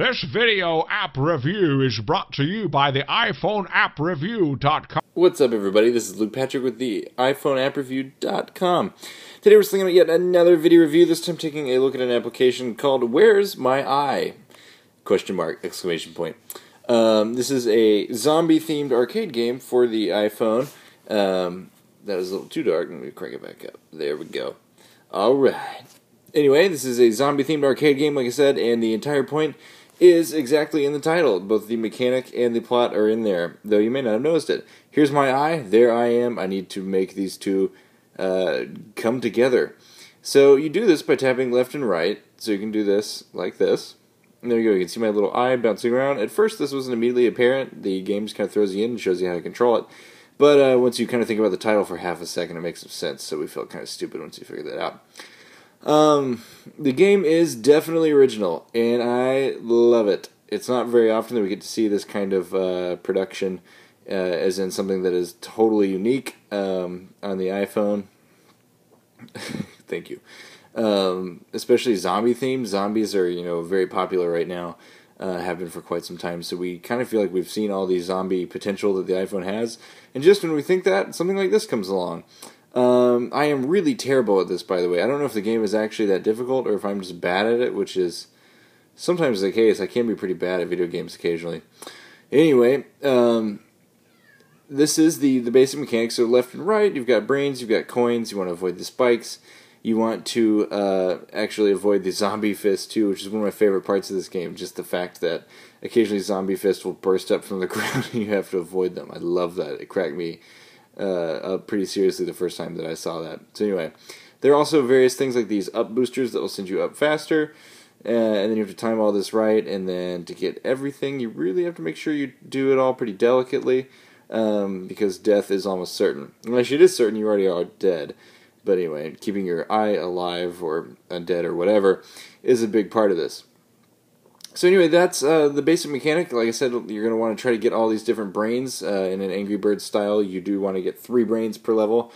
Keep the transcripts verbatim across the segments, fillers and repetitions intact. This video app review is brought to you by the iPhone App Review dot com. What's up, everybody? This is Luke Patrick with the iPhone App Review dot com. Today we're looking at yet another video review, this time taking a look at an application called Where's My Eye? Question mark, exclamation point. Um, this is a zombie-themed arcade game for the iPhone. Um, that was a little too dark. Let me crank it back up. There we go. All right. Anyway, this is a zombie-themed arcade game, like I said, and the entire point is exactly in the title. Both the mechanic and the plot are in there, though you may not have noticed it. Here's my eye, there I am, I need to make these two uh, come together. So you do this by tapping left and right, so you can do this like this. And there you go, you can see my little eye bouncing around. At first this wasn't immediately apparent, the game just kind of throws you in and shows you how to control it. But uh, once you kind of think about the title for half a second, it makes some sense, so we felt kind of stupid once you figured that out. Um, the game is definitely original, and I love it. It's not very often that we get to see this kind of uh, production, uh, as in something that is totally unique um, on the iPhone. Thank you. Um, especially zombie themed. Zombies are, you know, very popular right now, uh, have been for quite some time, so we kind of feel like we've seen all the zombie potential that the iPhone has, and just when we think that, something like this comes along. Um, I am really terrible at this, by the way. I don't know if the game is actually that difficult or if I'm just bad at it, which is sometimes the case. I can be pretty bad at video games occasionally. Anyway, um, this is the, the basic mechanics. So left and right, you've got brains, you've got coins, you want to avoid the spikes. You want to uh, actually avoid the zombie fist, too, which is one of my favorite parts of this game. Just the fact that occasionally zombie fists will burst up from the ground and you have to avoid them. I love that. It cracked me Uh, up pretty seriously the first time that I saw that. So anyway, there are also various things like these up boosters that will send you up faster, uh, and then you have to time all this right, and then to get everything, you really have to make sure you do it all pretty delicately, um, because death is almost certain. Unless it is certain, you already are dead. But anyway, keeping your eye alive or undead or whatever is a big part of this. So anyway, that's uh, the basic mechanic. Like I said, you're going to want to try to get all these different brains uh, in an Angry Birds style. You do want to get three brains per level.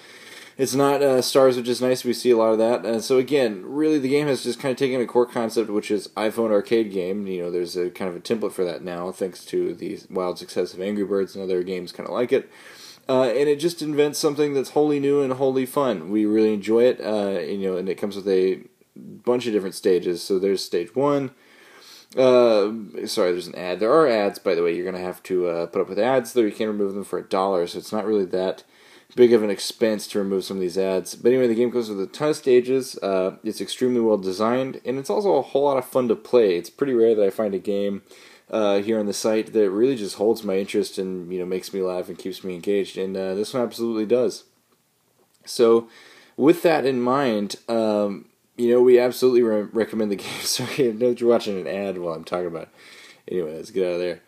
It's not uh, stars, which is nice. We see a lot of that. Uh, so again, really the game has just kind of taken a core concept, which is iPhone arcade game. You know, there's a kind of a template for that now, thanks to the wild success of Angry Birds and other games kind of like it. Uh, and it just invents something that's wholly new and wholly fun. We really enjoy it, uh, you know, and it comes with a bunch of different stages. So there's stage one. Uh, sorry, there's an ad. There are ads, by the way. You're going to have to uh, put up with ads, though you can remove them for a dollar, so it's not really that big of an expense to remove some of these ads. But anyway, the game goes with a ton of stages. Uh, it's extremely well designed, and it's also a whole lot of fun to play. It's pretty rare that I find a game uh, here on the site that really just holds my interest and, you know, makes me laugh and keeps me engaged, and uh, this one absolutely does. So, with that in mind, um... you know, we absolutely re recommend the game. Sorry, I know you're watching an ad while I'm talking about it. Anyway, let's get out of there.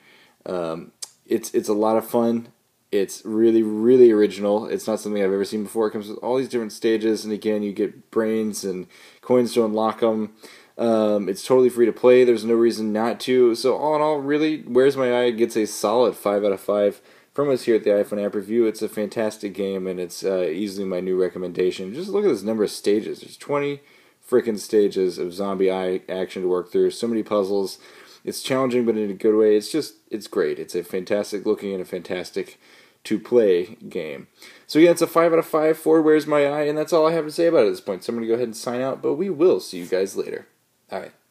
Um, it's it's a lot of fun. It's really, really original. It's not something I've ever seen before. It comes with all these different stages, and again, you get brains and coins to unlock them. Um, it's totally free to play. There's no reason not to. So all in all, really, Where's My Eye gets a solid five out of five from us here at the iPhone App Review. It's a fantastic game, and it's uh, easily my new recommendation. Just look at this number of stages. There's twenty frickin' stages of zombie eye action to work through, so many puzzles. It's challenging, but in a good way. It's just, it's great. It's a fantastic looking and a fantastic to play game. So yeah, it's a five out of five for Where's My Eye, and that's all I have to say about it at this point. So I'm going to go ahead and sign out, but we will see you guys later. Alright.